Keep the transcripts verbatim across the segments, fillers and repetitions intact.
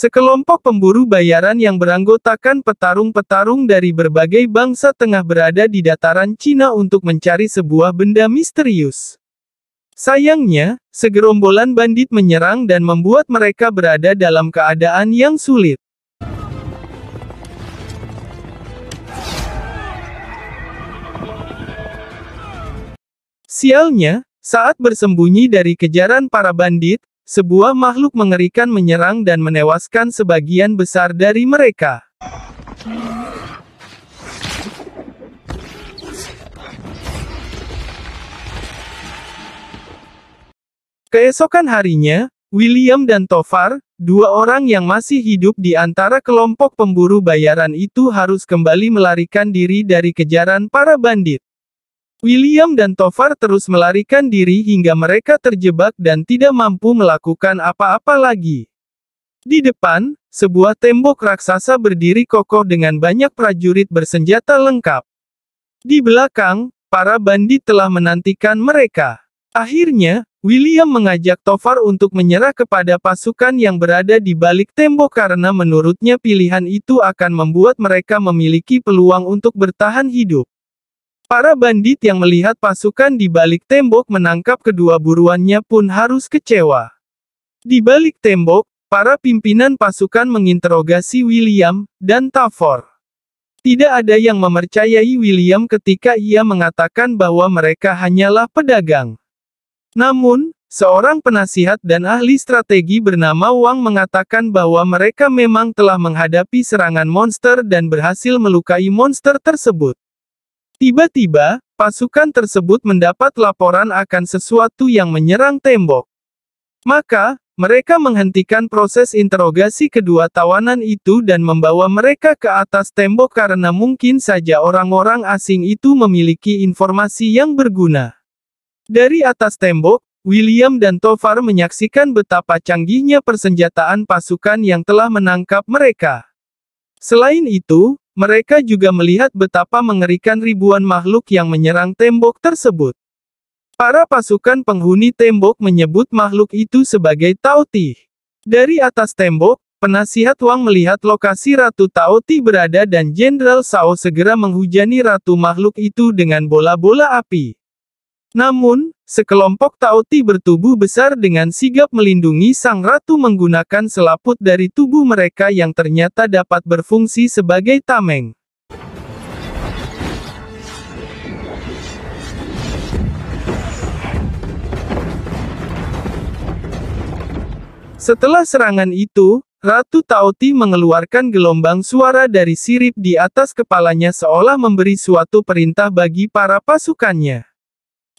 Sekelompok pemburu bayaran yang beranggotakan petarung-petarung dari berbagai bangsa tengah berada di dataran Cina untuk mencari sebuah benda misterius. Sayangnya, segerombolan bandit menyerang dan membuat mereka berada dalam keadaan yang sulit. Sialnya, saat bersembunyi dari kejaran para bandit, sebuah makhluk mengerikan menyerang dan menewaskan sebagian besar dari mereka. Keesokan harinya, William dan Tovar, dua orang yang masih hidup di antara kelompok pemburu bayaran itu harus kembali melarikan diri dari kejaran para bandit. William dan Tovar terus melarikan diri hingga mereka terjebak dan tidak mampu melakukan apa-apa lagi. Di depan, sebuah tembok raksasa berdiri kokoh dengan banyak prajurit bersenjata lengkap. Di belakang, para bandit telah menantikan mereka. Akhirnya, William mengajak Tovar untuk menyerah kepada pasukan yang berada di balik tembok karena menurutnya pilihan itu akan membuat mereka memiliki peluang untuk bertahan hidup. Para bandit yang melihat pasukan di balik tembok menangkap kedua buruannya pun harus kecewa. Di balik tembok, para pimpinan pasukan menginterogasi William dan Tovar. Tidak ada yang mempercayai William ketika ia mengatakan bahwa mereka hanyalah pedagang. Namun, seorang penasihat dan ahli strategi bernama Wang mengatakan bahwa mereka memang telah menghadapi serangan monster dan berhasil melukai monster tersebut. Tiba-tiba, pasukan tersebut mendapat laporan akan sesuatu yang menyerang tembok. Maka, mereka menghentikan proses interogasi kedua tawanan itu dan membawa mereka ke atas tembok karena mungkin saja orang-orang asing itu memiliki informasi yang berguna. Dari atas tembok, William dan Tovar menyaksikan betapa canggihnya persenjataan pasukan yang telah menangkap mereka. Selain itu, mereka juga melihat betapa mengerikan ribuan makhluk yang menyerang tembok tersebut. Para pasukan penghuni tembok menyebut makhluk itu sebagai Taotie. Dari atas tembok, penasihat Wang melihat lokasi Ratu Taotie berada dan Jenderal Shao segera menghujani Ratu makhluk itu dengan bola-bola api. Namun, sekelompok Taotie bertubuh besar dengan sigap melindungi sang ratu menggunakan selaput dari tubuh mereka yang ternyata dapat berfungsi sebagai tameng. Setelah serangan itu, Ratu Taotie mengeluarkan gelombang suara dari sirip di atas kepalanya seolah memberi suatu perintah bagi para pasukannya.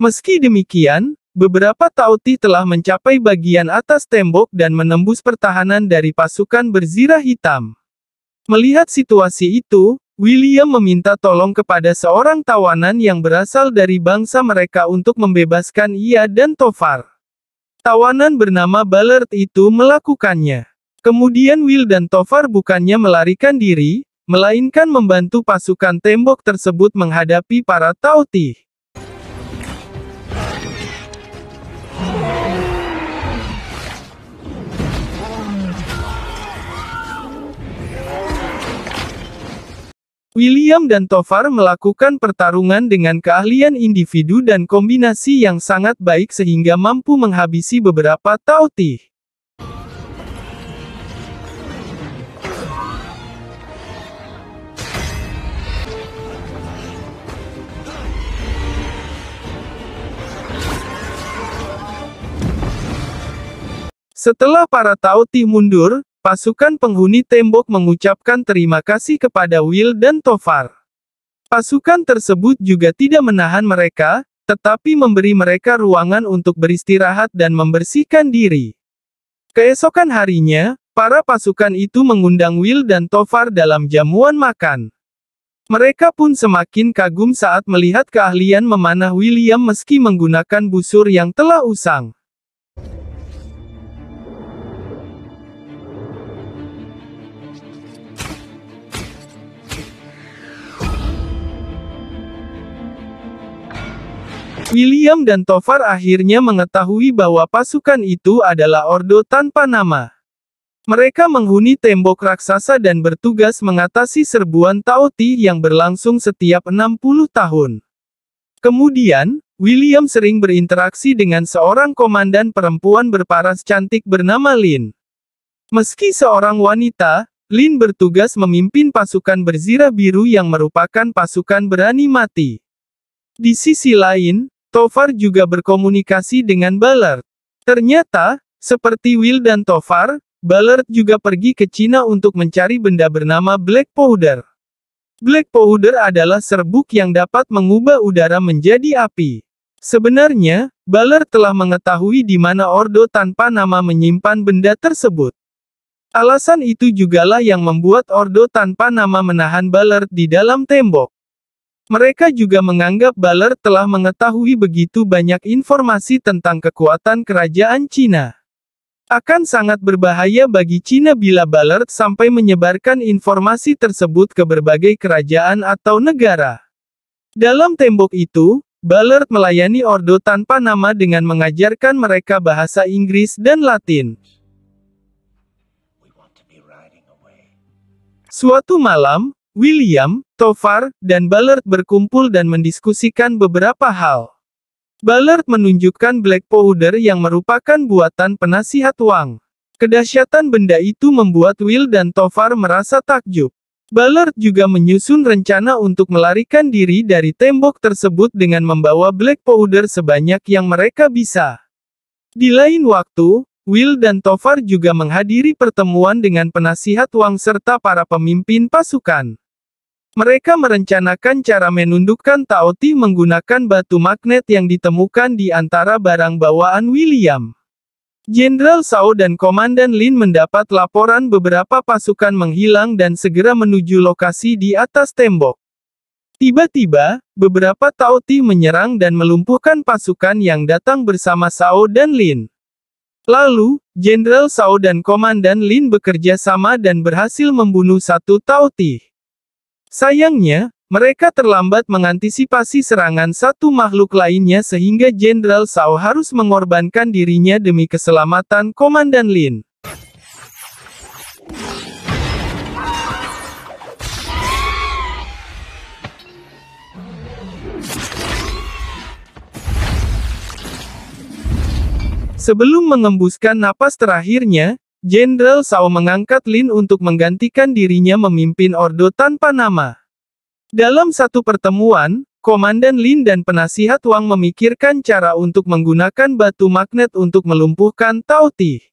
Meski demikian, beberapa Taotie telah mencapai bagian atas tembok dan menembus pertahanan dari pasukan berzirah hitam. Melihat situasi itu, William meminta tolong kepada seorang tawanan yang berasal dari bangsa mereka untuk membebaskan ia dan Tovar. Tawanan bernama Ballard itu melakukannya. Kemudian Will dan Tovar bukannya melarikan diri, melainkan membantu pasukan tembok tersebut menghadapi para Taotie. William dan Tovar melakukan pertarungan dengan keahlian individu dan kombinasi yang sangat baik sehingga mampu menghabisi beberapa Taotie. Setelah para Taotie mundur, pasukan penghuni tembok mengucapkan terima kasih kepada Will dan Tovar. Pasukan tersebut juga tidak menahan mereka, tetapi memberi mereka ruangan untuk beristirahat dan membersihkan diri. Keesokan harinya, para pasukan itu mengundang Will dan Tovar dalam jamuan makan. Mereka pun semakin kagum saat melihat keahlian memanah William meski menggunakan busur yang telah usang. William dan Tovar akhirnya mengetahui bahwa pasukan itu adalah Ordo Tanpa Nama. Mereka menghuni tembok raksasa dan bertugas mengatasi serbuan Taotie yang berlangsung setiap enam puluh tahun. Kemudian, William sering berinteraksi dengan seorang komandan perempuan berparas cantik bernama Lin. Meski seorang wanita, Lin bertugas memimpin pasukan berzirah biru yang merupakan pasukan berani mati. Di sisi lain, Tovar juga berkomunikasi dengan Ballard. Ternyata, seperti Will dan Tovar, Ballard juga pergi ke Cina untuk mencari benda bernama Black Powder. Black Powder adalah serbuk yang dapat mengubah udara menjadi api. Sebenarnya, Ballard telah mengetahui di mana Ordo Tanpa Nama menyimpan benda tersebut. Alasan itu jugalah yang membuat Ordo Tanpa Nama menahan Ballard di dalam tembok. Mereka juga menganggap Ballard telah mengetahui begitu banyak informasi tentang kekuatan kerajaan Cina. Akan sangat berbahaya bagi Cina bila Ballard sampai menyebarkan informasi tersebut ke berbagai kerajaan atau negara. Dalam tembok itu, Ballard melayani Ordo Tanpa Nama dengan mengajarkan mereka bahasa Inggris dan Latin. Suatu malam, William, Tovar, dan Ballard berkumpul dan mendiskusikan beberapa hal. Ballard menunjukkan Black Powder yang merupakan buatan penasihat Wang. Kedahsyatan benda itu membuat Will dan Tovar merasa takjub. Ballard juga menyusun rencana untuk melarikan diri dari tembok tersebut dengan membawa Black Powder sebanyak yang mereka bisa. Di lain waktu, Will dan Tovar juga menghadiri pertemuan dengan penasihat Wang serta para pemimpin pasukan. Mereka merencanakan cara menundukkan Taotie menggunakan batu magnet yang ditemukan di antara barang bawaan William. Jenderal Shao dan Komandan Lin mendapat laporan beberapa pasukan menghilang dan segera menuju lokasi di atas tembok. Tiba-tiba, beberapa Taotie menyerang dan melumpuhkan pasukan yang datang bersama Shao dan Lin. Lalu, Jenderal Shao dan Komandan Lin bekerja sama dan berhasil membunuh satu Taotie. Sayangnya, mereka terlambat mengantisipasi serangan satu makhluk lainnya sehingga Jenderal Shao harus mengorbankan dirinya demi keselamatan Komandan Lin. Sebelum mengembuskan napas terakhirnya, Jenderal Shao mengangkat Lin untuk menggantikan dirinya memimpin Ordo Tanpa Nama. Dalam satu pertemuan, Komandan Lin dan penasihat Wang memikirkan cara untuk menggunakan batu magnet untuk melumpuhkan Taotie.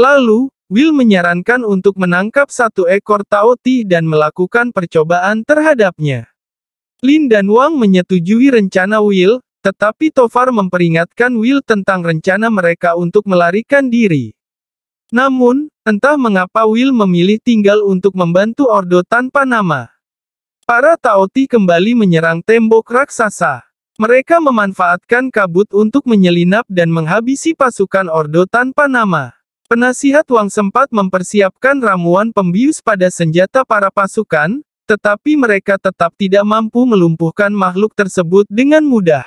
Lalu, Will menyarankan untuk menangkap satu ekor Taotie dan melakukan percobaan terhadapnya. Lin dan Wang menyetujui rencana Will, tetapi Tovar memperingatkan Will tentang rencana mereka untuk melarikan diri. Namun, entah mengapa Will memilih tinggal untuk membantu Ordo Tanpa Nama. Para Taotie kembali menyerang tembok raksasa. Mereka memanfaatkan kabut untuk menyelinap dan menghabisi pasukan Ordo Tanpa Nama. Penasihat Wang sempat mempersiapkan ramuan pembius pada senjata para pasukan, tetapi mereka tetap tidak mampu melumpuhkan makhluk tersebut dengan mudah.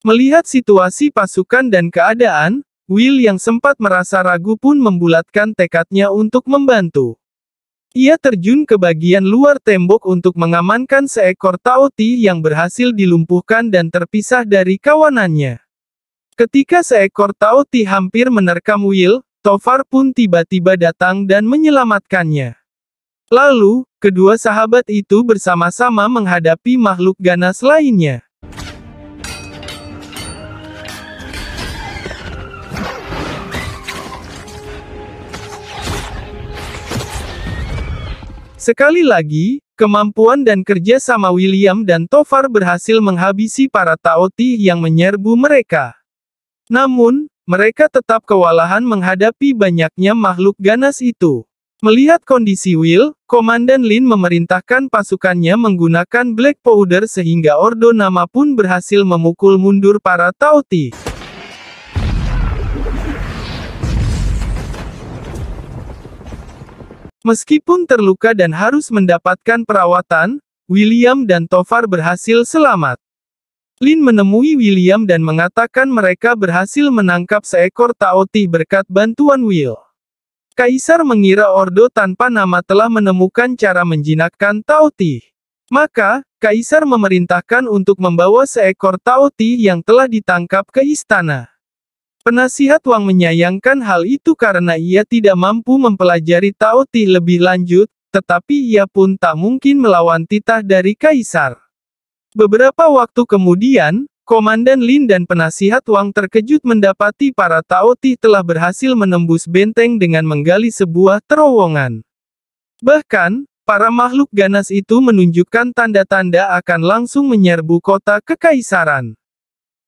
Melihat situasi pasukan dan keadaan, Will yang sempat merasa ragu pun membulatkan tekadnya untuk membantu. Ia terjun ke bagian luar tembok untuk mengamankan seekor Taotie yang berhasil dilumpuhkan dan terpisah dari kawanannya. Ketika seekor Taotie hampir menerkam Will, Tovar pun tiba-tiba datang dan menyelamatkannya. Lalu, kedua sahabat itu bersama-sama menghadapi makhluk ganas lainnya. Sekali lagi, kemampuan dan kerja sama William dan Tovar berhasil menghabisi para Taotie yang menyerbu mereka. Namun, mereka tetap kewalahan menghadapi banyaknya makhluk ganas itu. Melihat kondisi Will, Komandan Lin memerintahkan pasukannya menggunakan Black Powder sehingga Ordo Nama pun berhasil memukul mundur para Taotie. Meskipun terluka dan harus mendapatkan perawatan, William dan Tovar berhasil selamat. Lin menemui William dan mengatakan mereka berhasil menangkap seekor Taotie berkat bantuan Will. Kaisar mengira Ordo Tanpa Nama telah menemukan cara menjinakkan Taotie. Maka, Kaisar memerintahkan untuk membawa seekor Taotie yang telah ditangkap ke istana. Penasihat Wang menyayangkan hal itu karena ia tidak mampu mempelajari Taotie lebih lanjut, tetapi ia pun tak mungkin melawan titah dari Kaisar. Beberapa waktu kemudian, Komandan Lin dan penasihat Wang terkejut mendapati para Taotie telah berhasil menembus benteng dengan menggali sebuah terowongan. Bahkan, para makhluk ganas itu menunjukkan tanda-tanda akan langsung menyerbu kota kekaisaran.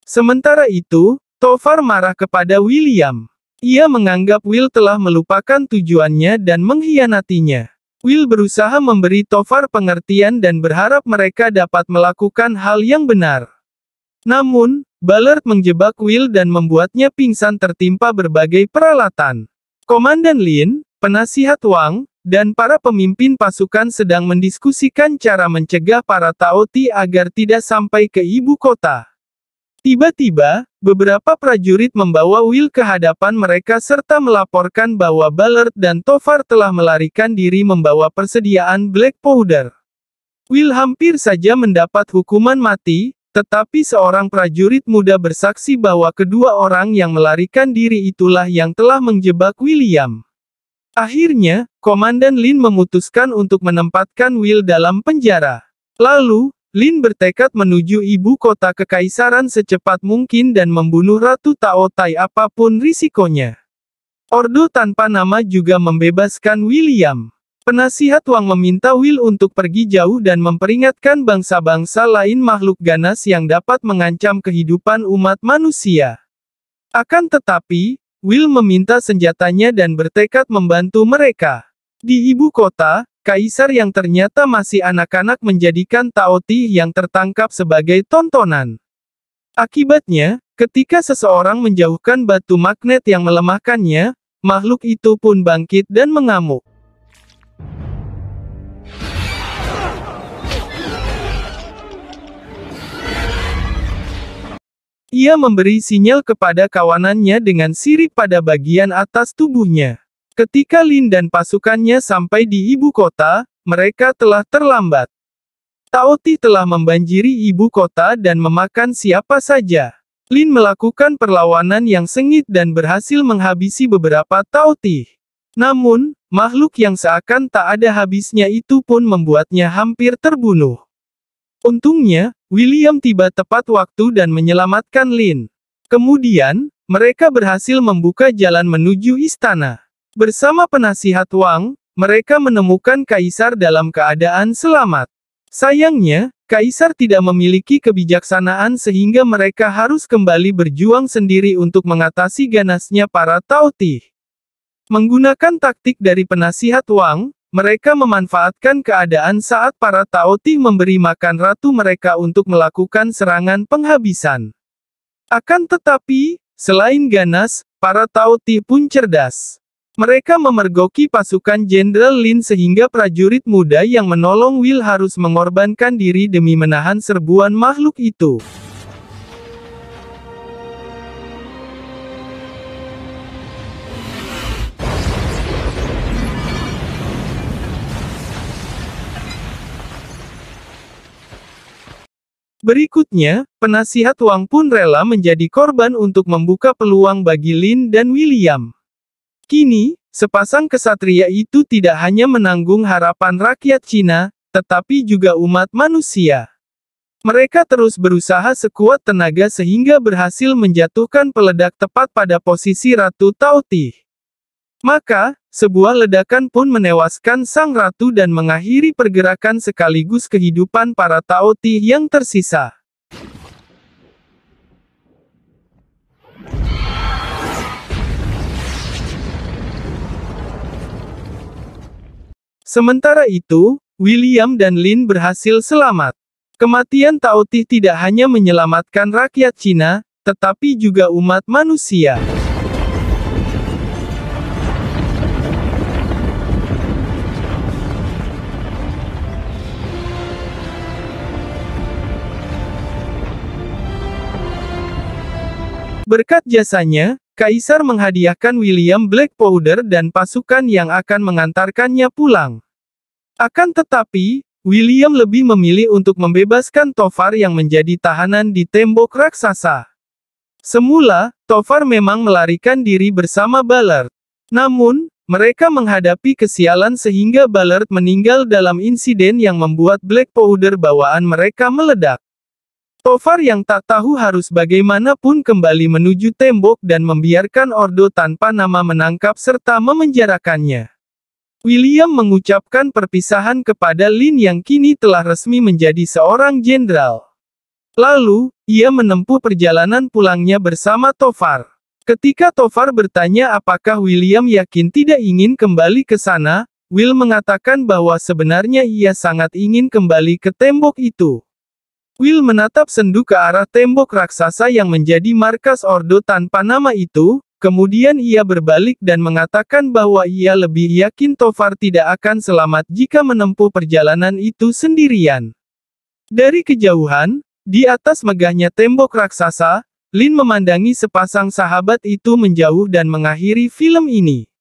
Sementara itu, Tovar marah kepada William. Ia menganggap Will telah melupakan tujuannya dan mengkhianatinya. Will berusaha memberi Tovar pengertian dan berharap mereka dapat melakukan hal yang benar. Namun, Ballard menjebak Will dan membuatnya pingsan tertimpa berbagai peralatan. Komandan Lin, penasihat Wang, dan para pemimpin pasukan sedang mendiskusikan cara mencegah para Taotie agar tidak sampai ke ibu kota. Tiba-tiba, beberapa prajurit membawa Will ke hadapan mereka serta melaporkan bahwa Ballard dan Tovar telah melarikan diri membawa persediaan Black Powder. Will hampir saja mendapat hukuman mati, tetapi seorang prajurit muda bersaksi bahwa kedua orang yang melarikan diri itulah yang telah menjebak William. Akhirnya, Komandan Lin memutuskan untuk menempatkan Will dalam penjara. Lalu, Lin bertekad menuju ibu kota kekaisaran secepat mungkin dan membunuh Ratu Taotie apapun risikonya. Ordo Tanpa Nama juga membebaskan William. Penasihat Wang meminta Will untuk pergi jauh dan memperingatkan bangsa-bangsa lain makhluk ganas yang dapat mengancam kehidupan umat manusia. Akan tetapi, Will meminta senjatanya dan bertekad membantu mereka. Di ibu kota, Kaisar yang ternyata masih anak-anak menjadikan Taotie yang tertangkap sebagai tontonan. Akibatnya, ketika seseorang menjauhkan batu magnet yang melemahkannya, makhluk itu pun bangkit dan mengamuk. Ia memberi sinyal kepada kawanannya dengan sirip pada bagian atas tubuhnya. Ketika Lin dan pasukannya sampai di ibu kota, mereka telah terlambat. Taotie telah membanjiri ibu kota dan memakan siapa saja. Lin melakukan perlawanan yang sengit dan berhasil menghabisi beberapa Taotie. Namun, makhluk yang seakan tak ada habisnya itu pun membuatnya hampir terbunuh. Untungnya, William tiba tepat waktu dan menyelamatkan Lin. Kemudian, mereka berhasil membuka jalan menuju istana. Bersama penasihat Wang, mereka menemukan Kaisar dalam keadaan selamat. Sayangnya, Kaisar tidak memiliki kebijaksanaan sehingga mereka harus kembali berjuang sendiri untuk mengatasi ganasnya para Taotie. Menggunakan taktik dari penasihat Wang, mereka memanfaatkan keadaan saat para Taotie memberi makan ratu mereka untuk melakukan serangan penghabisan. Akan tetapi, selain ganas, para Taotie pun cerdas. Mereka memergoki pasukan Jenderal Lin sehingga prajurit muda yang menolong Will harus mengorbankan diri demi menahan serbuan makhluk itu. Berikutnya, penasihat Wang pun rela menjadi korban untuk membuka peluang bagi Lin dan William. Kini, sepasang kesatria itu tidak hanya menanggung harapan rakyat Cina, tetapi juga umat manusia. Mereka terus berusaha sekuat tenaga sehingga berhasil menjatuhkan peledak tepat pada posisi Ratu Taotie. Maka, sebuah ledakan pun menewaskan sang ratu dan mengakhiri pergerakan sekaligus kehidupan para Taotie yang tersisa. Sementara itu, William dan Lin berhasil selamat. Kematian Taotie tidak hanya menyelamatkan rakyat Cina, tetapi juga umat manusia. Berkat jasanya, Kaisar menghadiahkan William Black Powder dan pasukan yang akan mengantarkannya pulang. Akan tetapi, William lebih memilih untuk membebaskan Tovar yang menjadi tahanan di tembok raksasa. Semula, Tovar memang melarikan diri bersama Ballard. Namun, mereka menghadapi kesialan sehingga Ballard meninggal dalam insiden yang membuat Black Powder bawaan mereka meledak. Tovar yang tak tahu harus bagaimanapun kembali menuju tembok dan membiarkan Ordo Tanpa Nama menangkap serta memenjarakannya. William mengucapkan perpisahan kepada Lin yang kini telah resmi menjadi seorang jenderal. Lalu, ia menempuh perjalanan pulangnya bersama Tovar. Ketika Tovar bertanya apakah William yakin tidak ingin kembali ke sana, Will mengatakan bahwa sebenarnya ia sangat ingin kembali ke tembok itu. Will menatap sendu ke arah tembok raksasa yang menjadi markas Ordo Tanpa Nama itu, kemudian ia berbalik dan mengatakan bahwa ia lebih yakin Tovar tidak akan selamat jika menempuh perjalanan itu sendirian. Dari kejauhan, di atas megahnya tembok raksasa, Lin memandangi sepasang sahabat itu menjauh dan mengakhiri film ini.